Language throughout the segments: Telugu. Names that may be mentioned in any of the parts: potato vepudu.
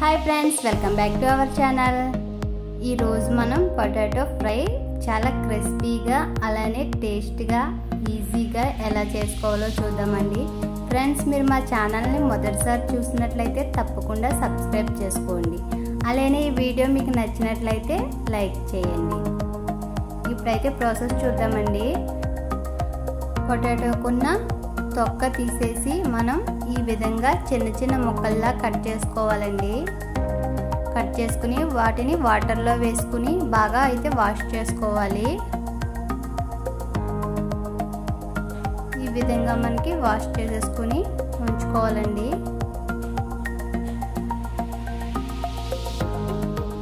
Hi friends welcome back to our channel. मनम पोटाटो फ्राई चाला क्रिस्पीगा अलाने टेस्टीगा ईजीगा एला चेसुकोवालो चूद्दामंडी। फ्रेंड्स मीरु मा चैनल नि मोदटिसारि चूसिनट्लयिते तप्पकुंडा सब्सक्राइब चेसुकोंडी। अलाने ई वीडियो मीकु नच्चिनट्लयिते लाइक चेयंडी। इप्पुडैते प्रासेस चूद्दामंडी। पोटाटोकुन्न तोक्क तीसेसी मनम ఈ విధంగా చిన్న చిన్న ముక్కల్లా కట్ చేసుకోవాలండి। కట్ చేసుకుని వాటిని వాటర్ లో వేసుకుని బాగా అయితే వాష్ చేసుకోవాలి। ఈ విధంగా మనకి వాష్ చేసుకొని ఉంచుకోవాలండి।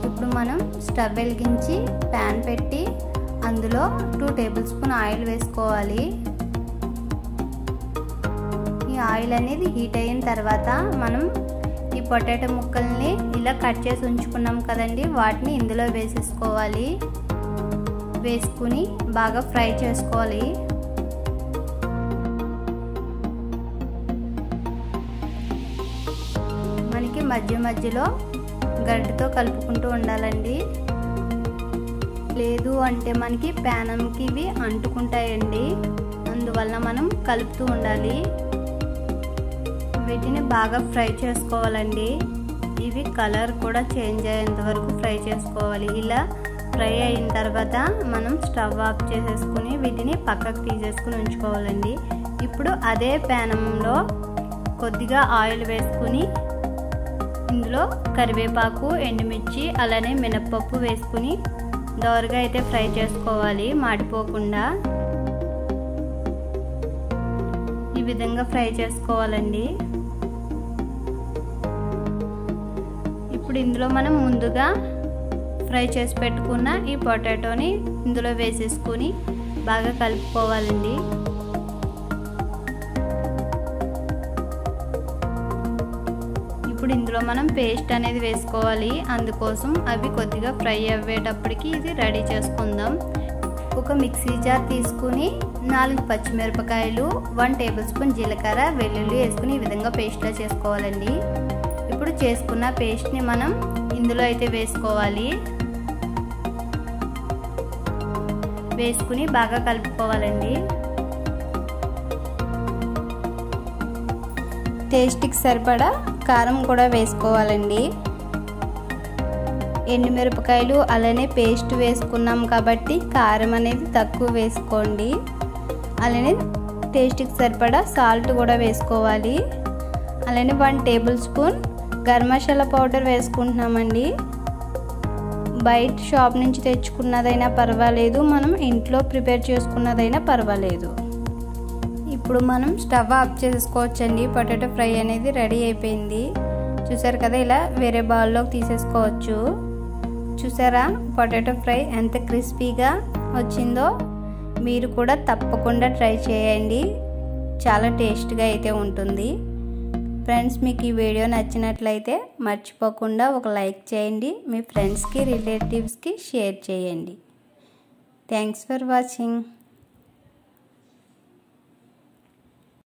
ఇప్పుడు మనం స్టవ్ వెలిగించి pan పెట్టి అందులో 2 టేబుల్ స్పూన్ ఆయిల్ వేసుకోవాలి। ఆయిల్ అనేది హీట్ అయిన తర్వాత మనం ఈ పొటాటో ముక్కల్ని ఇలా కట్ చేసి ఉంచుకున్నాం కదండి, వాటిని ఇందులో వేసేసుకోవాలి। వేసుకుని బాగా ఫ్రై చేసుకోవాలి। మనకి మధ్య మధ్యలో గరిటెతో కలుపుకుంటూ ఉండాలండి, లేదు అంటే మనకి ప్యానంకి ఇవి అంటుకుంటాయండి। అందువల్ల మనం కలుపుతూ ఉండాలి। వీటిని బాగా ఫ్రై చేసుకోవాలండి। ఇవి కలర్ కూడా చేంజ్ అయ్యేంత వరకు ఫ్రై చేసుకోవాలి। ఇలా ఫ్రై అయిన తర్వాత మనం స్టవ్ ఆఫ్ చేసేసుకుని వీటిని పక్కకు తీసేసుకుని ఉంచుకోవాలండి। ఇప్పుడు అదే ప్యానంలో కొద్దిగా ఆయిల్ వేసుకుని ఇందులో కరివేపాకు, ఎండుమిర్చి, అలానే మినపప్పు వేసుకుని దోరగా అయితే ఫ్రై చేసుకోవాలి, మాడిపోకుండా। ఈ విధంగా ఫ్రై చేసుకోవాలండి। ఇప్పుడు ఇందులో మనం ముందుగా ఫ్రై చేసి పెట్టుకున్న ఈ పొటాటోని ఇందులో వేసేసుకొని బాగా కలుపుకోవాలండి। ఇప్పుడు ఇందులో మనం పేస్ట్ అనేది వేసుకోవాలి, అందుకోసం అవి కొద్దిగా ఫ్రై అయ్యేటప్పటికి ఇది రెడీ చేసుకుందాం। ఒక మిక్సీ జార్ తీసుకుని 4 పచ్చిమిరపకాయలు, 1 టేబుల్ స్పూన్ జీలకర్ర, వెల్లుల్లి వేసుకుని ఈ విధంగా పేస్ట్లా చేసుకోవాలండి। ఇప్పుడు చేసుకున్న పేస్ట్ని మనం ఇందులో అయితే వేసుకోవాలి। వేసుకుని బాగా కలుపుకోవాలండి। టేస్ట్కి సరిపడా కారం కూడా వేసుకోవాలండి। ఎండుమిరపకాయలు అలానే పేస్ట్ వేసుకున్నాం కాబట్టి కారం అనేది తక్కువ వేసుకోండి। అలానే టేస్ట్కి సరిపడా సాల్ట్ కూడా వేసుకోవాలి। అలానే 1 tablespoon garam masala powder వేసుకుంటున్నామండి। బయట షాప్ నుంచి తెచ్చుకున్నదైనా పర్వాలేదు, మనం ఇంట్లో ప్రిపేర్ చేసుకున్నదైనా పర్వాలేదు। ఇప్పుడు మనం స్టవ్ ఆఫ్ చేసుకోవచ్చండి। పొటాటో ఫ్రై అనేది రెడీ అయిపోయింది చూసారు కదా, ఇలా వేరే బౌల్లోకి తీసేసుకోవచ్చు। చూసారా పొటాటో ఫ్రై ఎంత క్రిస్పీగా వచ్చిందో, మీరు కూడా తప్పకుండా ట్రై చేయండి, చాలా టేస్ట్గా అయితే ఉంటుంది। ఫ్రెండ్స్ మీకు ఈ వీడియో నచ్చినట్లయితే మర్చిపోకుండా ఒక లైక్ చేయండి, మీ ఫ్రెండ్స్కి రిలేటివ్స్కి షేర్ చేయండి। Thanks for watching.